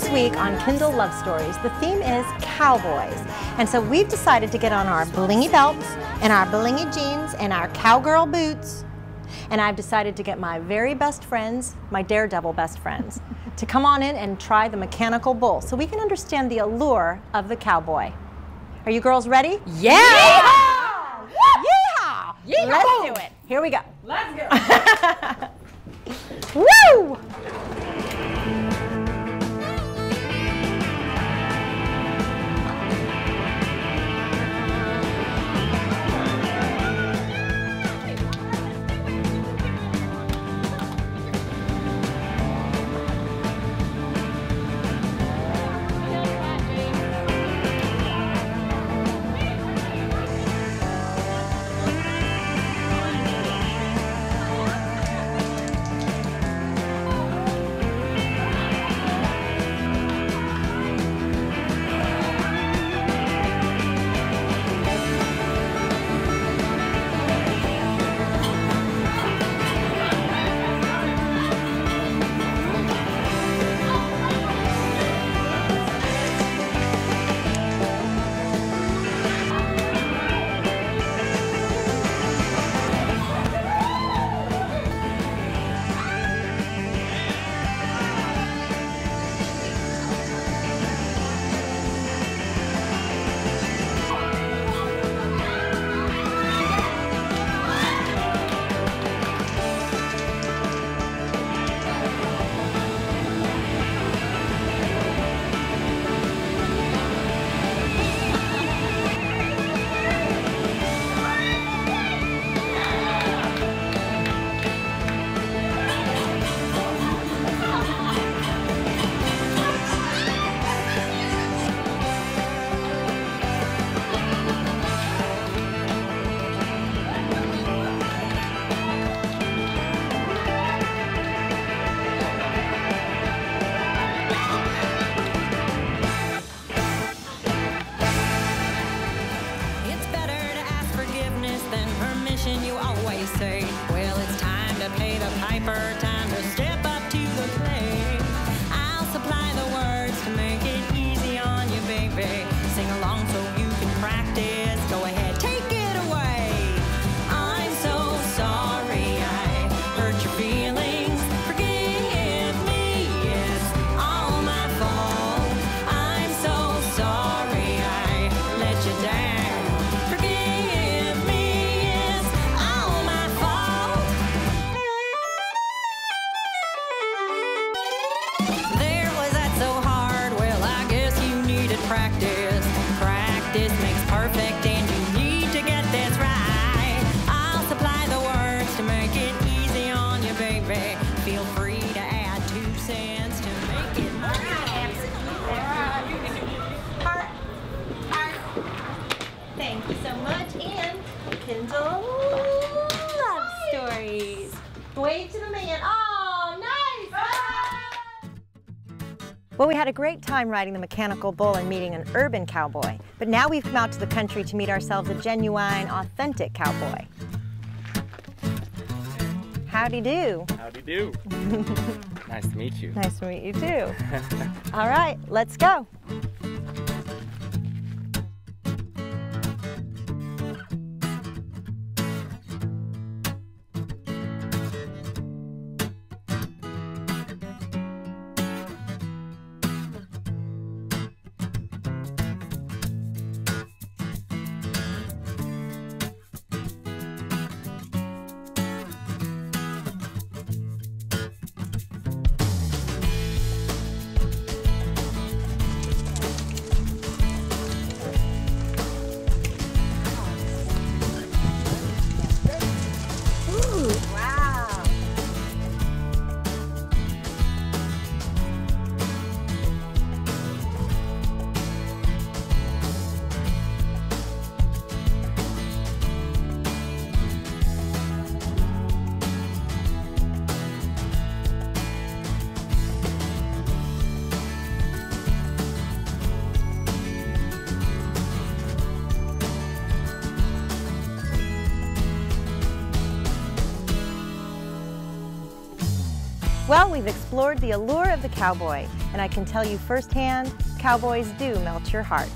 This week on Kindle Love Stories, the theme is cowboys. And so we've decided to get on our blingy belts and our blingy jeans and our cowgirl boots. And I've decided to get my very best friends, my daredevil best friends, to come on in and try the mechanical bull so we can understand the allure of the cowboy. Are you girls ready? Yeah! Yeehaw! Yeehaw! Yeehaw! Let's do it. Here we go. Let's go. Woo! You always say, well, it's time to pay the piper, time to step up to the plate. I'll supply the words to make it easy on you, baby. Sing along so you can practice. Go ahead, take it away. I'm so sorry I hurt your feelings. Forgive me, it's all my fault. I'm so sorry I let you down. Practice makes perfect, and you need to get this right. I'll supply the words to make it easy on you, baby. Feel free to add 2 cents to make it more nice. Thank you so much, and Kindle Love Stories. Wave to the man. Well, we had a great time riding the mechanical bull and meeting an urban cowboy, but now we've come out to the country to meet ourselves a genuine, authentic cowboy. Howdy do. Howdy do. Nice to meet you. Nice to meet you too. All right, let's go. Well, we've explored the allure of the cowboy, and I can tell you firsthand, cowboys do melt your heart.